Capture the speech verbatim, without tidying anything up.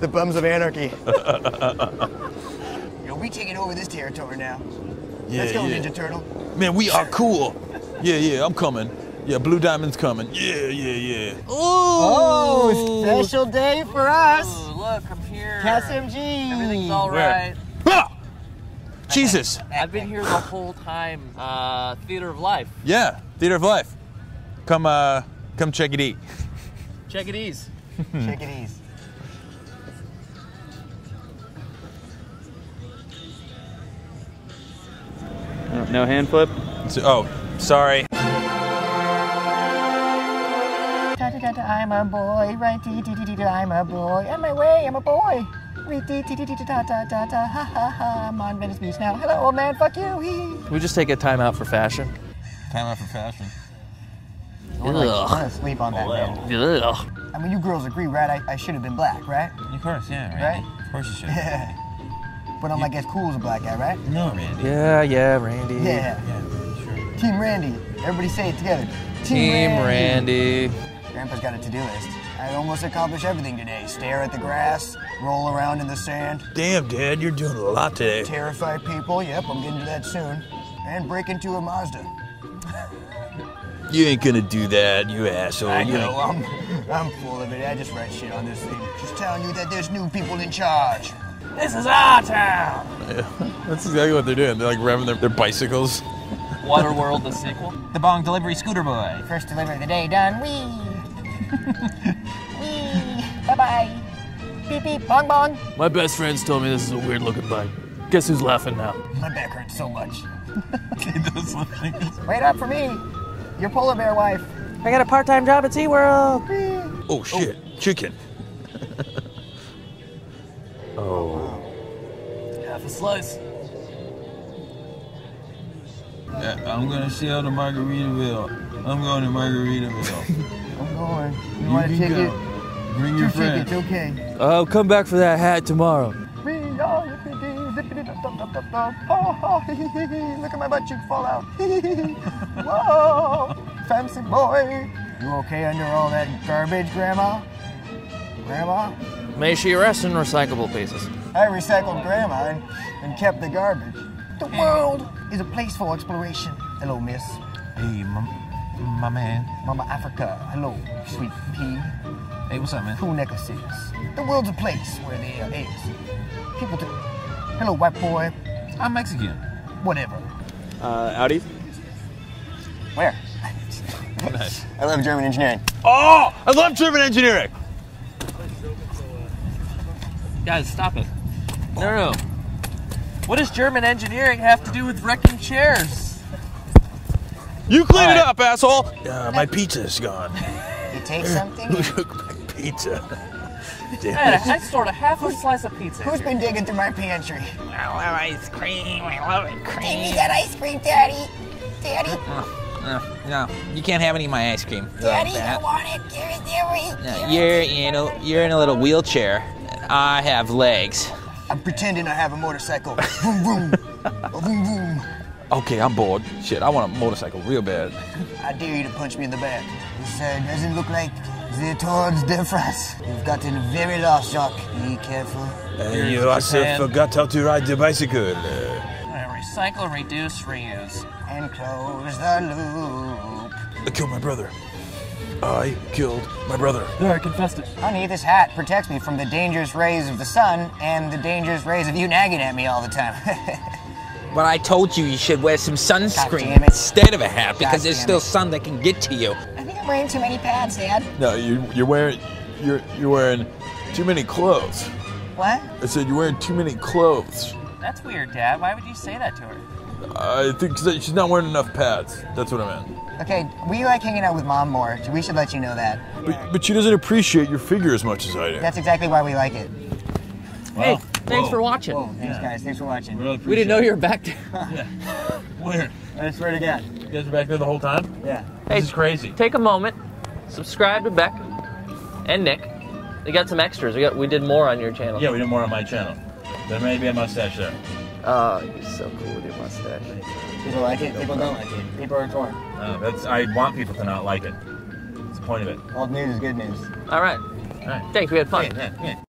The bums of anarchy. You know, we taking over this territory now. Yeah, Let's go, yeah. Ninja Turtle. Man, we are cool. Yeah, yeah, I'm coming. Yeah, Blue Diamond's coming. Yeah, yeah, yeah. Ooh. Oh, special day for us. Ooh, look, I'm here. K S M G. Everything's all right. Ah! Jesus. I've been here the whole time. Uh, Theatre of Life. Yeah, Theatre of Life. Come, uh, come check it eat. Check it ease. Check it ease. No hand flip? Oh, sorry. I'm a boy, right? I'm a boy. On my way, I'm a boy. I'm on Venice Beach now. Hello, old man. Fuck you. We just take a time out for fashion. Time out for fashion. I'm gonna sleep on that man. Ugh. I mean, you girls agree, right? I, I should have been black, right? Of course, yeah. Randy. Right? Of course you should. Yeah. But I'm yeah. like as cool as a black guy, right? No, Randy. Yeah, yeah, Randy. Yeah. Yeah, sure. Team Randy. Everybody say it together. Team, Team Randy. Randy. Grandpa's got a to-do list. I almost accomplished everything today. Stare at the grass, roll around in the sand. Damn, Dad, you're doing a lot today. Terrify people. Yep, I'm getting to that soon. And break into a Mazda. You ain't gonna do that, you asshole. I you know, I'm, I'm full of it. I just write shit on this thing. Just telling you that there's new people in charge. This is our town! Yeah, that's exactly what they're doing. They're like revving their, their bicycles. Waterworld, the sequel. The Bong Delivery Scooter Boy. First delivery of the day done. Wee! Wee! Bye-bye. Beep, beep, bong, bong. My best friends told me this is a weird-looking bike. Guess who's laughing now? My back hurts so much. It does look like this. Wait up for me. Your polar bear wife. I got a part-time job at SeaWorld. Oh shit, oh. Chicken. Oh. Half a slice. Yeah, I'm gonna sail to Margaritaville. I'm going to Margaritaville. I'm going. You, you want to take it? Bring your friend. It's okay. I'll come back for that hat tomorrow. Oh, hee hee hee. Look at my butt cheek fall out. Whoa, fancy boy. You okay under all that garbage, Grandma? Grandma? May she rest in recyclable pieces. I recycled Grandma and, and kept the garbage. The world is a place for exploration. Hello, miss. Hey, mom, my man. Mama Africa. Hello, sweet pea. Hey, what's up, man? Cool necklaces. The world's a place where there is people to... Hello, white boy. I'm Mexican. Whatever. Uh, Audi? Where? Nice. I love German engineering. Oh! I love German engineering! Guys, stop it. No, no. What does German engineering have to do with wrecking chairs? You clean right. it up, asshole! Uh, my pizza's gone. You take something? Look, my pizza. Man, I stored a half a slice of pizza. Who's been digging through my pantry? I love ice cream. I love it. Cream. Give me that ice cream, Daddy. Daddy. Uh, uh, no, you can't have any of my ice cream. Daddy, I want it. Give it to me. No, you're in a you're in a little wheelchair. I have legs. I'm pretending I have a motorcycle. Vroom vroom. Vroom vroom. Okay, I'm bored. Shit, I want a motorcycle real bad. I dare you to punch me in the back. This uh, doesn't look like. The Tour de France. You've gotten very lost, Jacques. Be careful. Uh, you also forgot how to ride the bicycle. Uh, recycle, reduce, reuse. And close the loop. I killed my brother. I killed my brother. There, I confessed it. Honey, this hat protects me from the dangerous rays of the sun and the dangerous rays of you nagging at me all the time. But I told you you should wear some sunscreen instead of a hat because there's still sun that can get to you. Wearing too many pads, Dad. No, you you're wearing you're you're wearing too many clothes. What? I said you're wearing too many clothes. That's weird, Dad. Why would you say that to her? I think that she's not wearing enough pads. That's what I meant. Okay, we like hanging out with Mom more. We should let you know that. But but she doesn't appreciate your figure as much as I do. That's exactly why we like it. Wow. Hey, thanks Whoa. for watching. Whoa, thanks yeah. guys, thanks for watching. Really we didn't know you were back there. Yeah. Where? I swear to God. You guys were back there the whole time? Yeah. Hey, this is crazy. Take a moment, subscribe to Beck and Nick. They got some extras. We got we did more on your channel. Yeah, we did more on my channel. There may be a mustache there. Oh, you're so cool with your mustache. People like it. People don't like it. People are torn. Uh, that's I want people to not like it. That's the point of it. Old news is good news. All right. All right. Thanks. We had fun. Yeah, yeah, yeah.